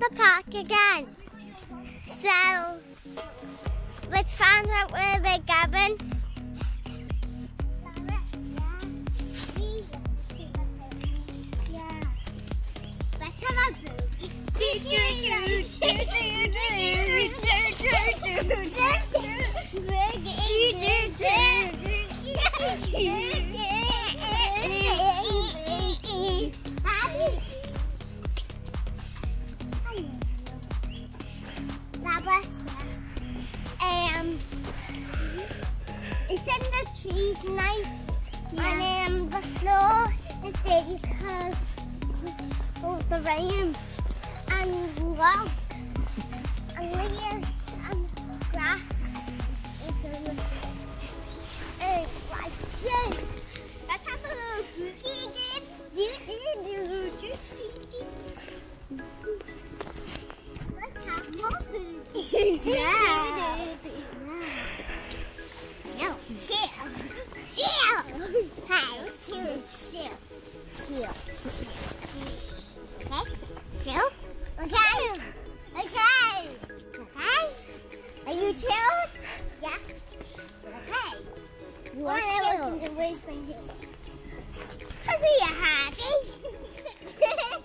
the park again. So we found out where we're going. Let's have a it's in the trees, nice, yeah. And the floor is dirty because of the rain and rocks and leaves and grass. It's in the like this. Let's have a little cookie again. Let's have more cookies. Yeah. Okay. Are you chilled? Yeah. Okay. You are chilled. Are you happy? Come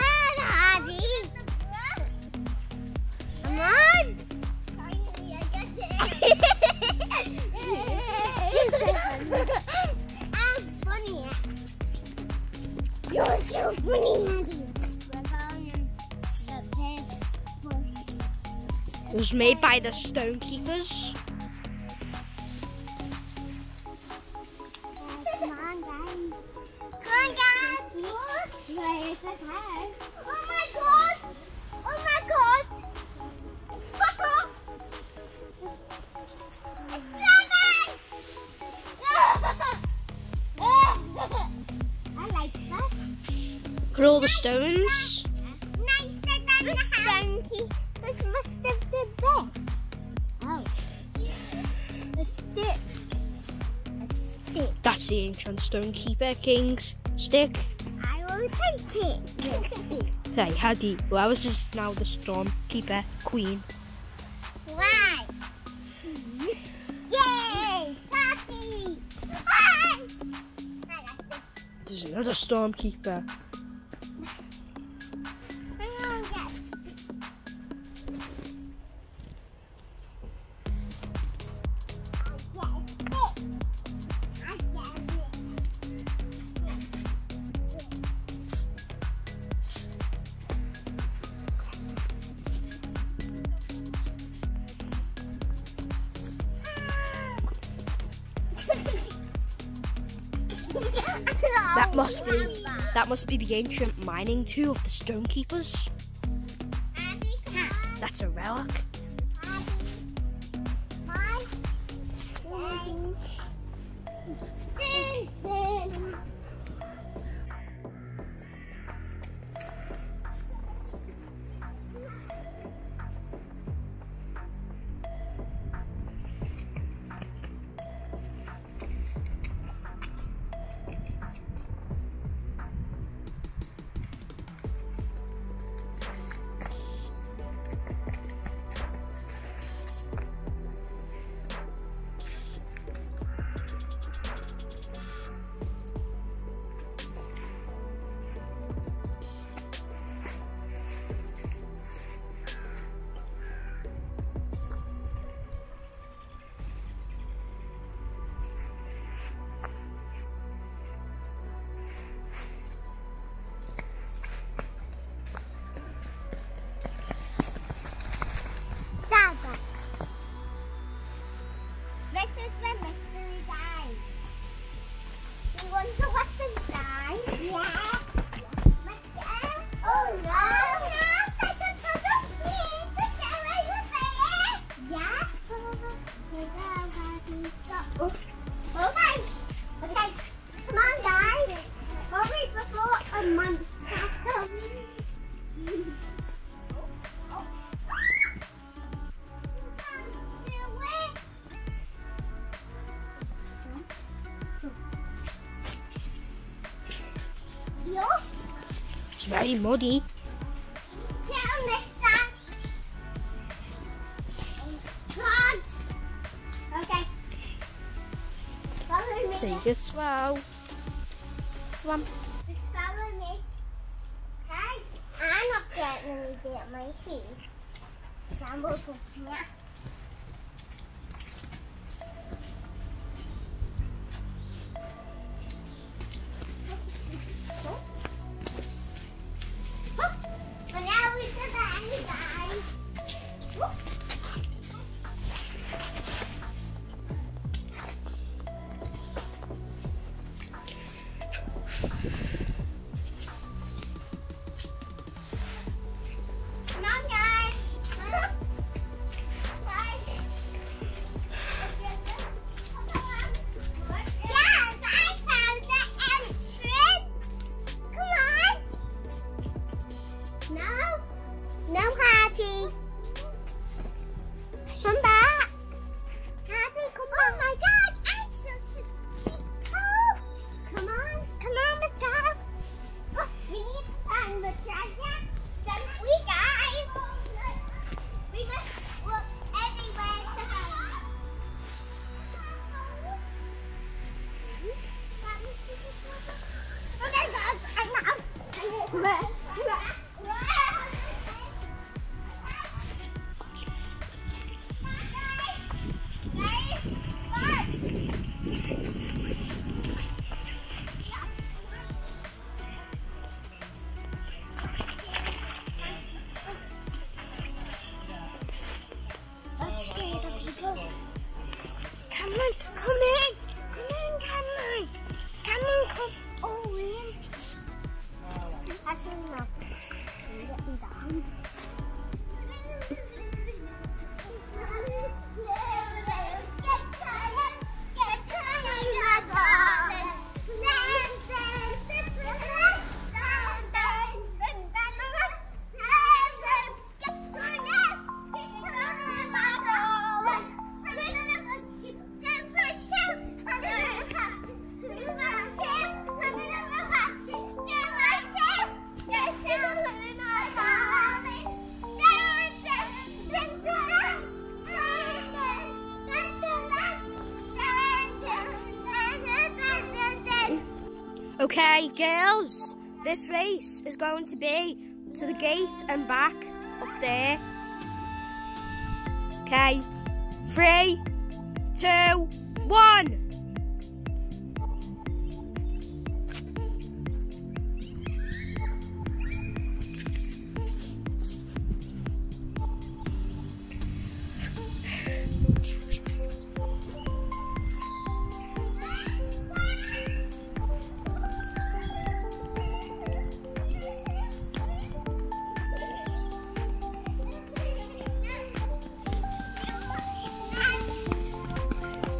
on, Haji. Come on. Sorry, I got it. I'm funny. You're so funny, Haji. It was made by the stone keepers. Come on, guys. Come on, guys. Look. Wait, it's okay. Oh my god. Oh my god. Fuck off. It's so nice. I like that. Look at all the stones. Nice. Stone keepers. This must have did this. Oh. The stick. A stick. That's the ancient stone keeper king's stick. I will take it. Stick. Right, Hadi. Well, ours is now the storm keeper queen. Right. Yay! Happy! There's another storm keeper. That must be the ancient mining tool of the stone keepers. That's a relic. very muddy. Okay. Follow me. Take it slow. Come on. Just follow me. Okay. I'm not going to get my shoes. I'm going to snap. Okay, girls, this race is going to be to the gate and back up there. Okay, 3, 2, 1.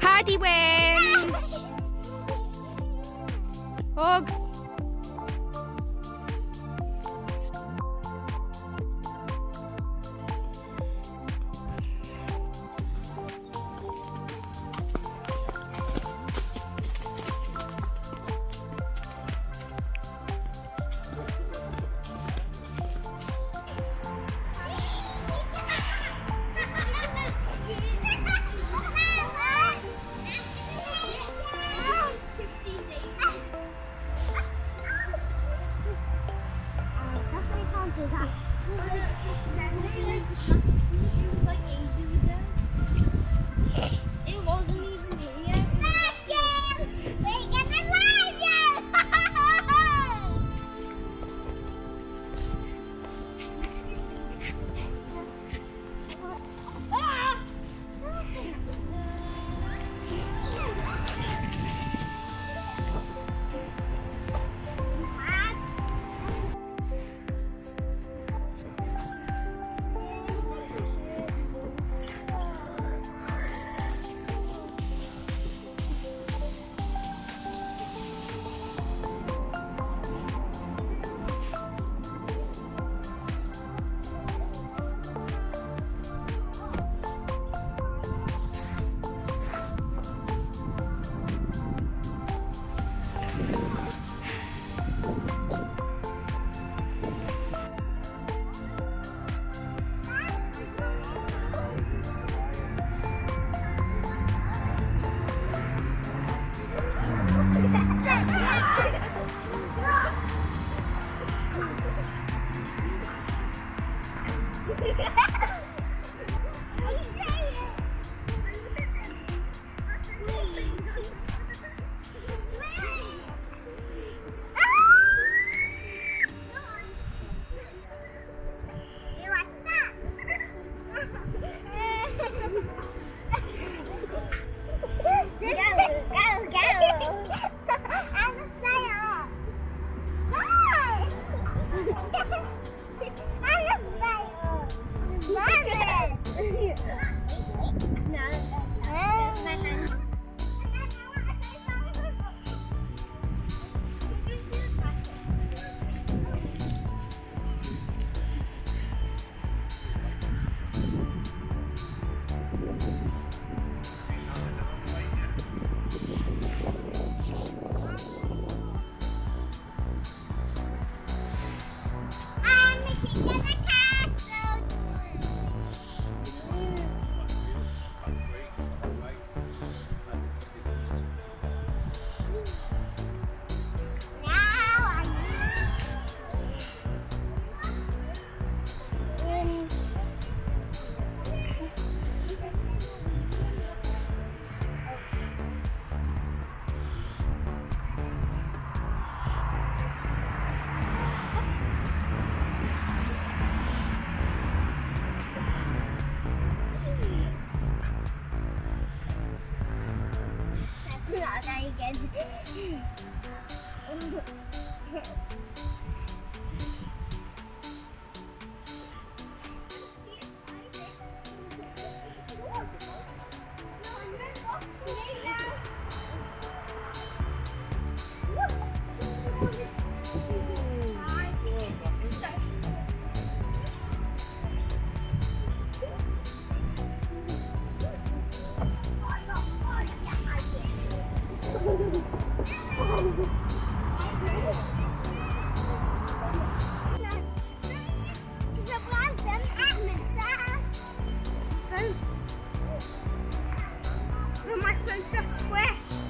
Paddy wins! Hug! I get my phone's not squished.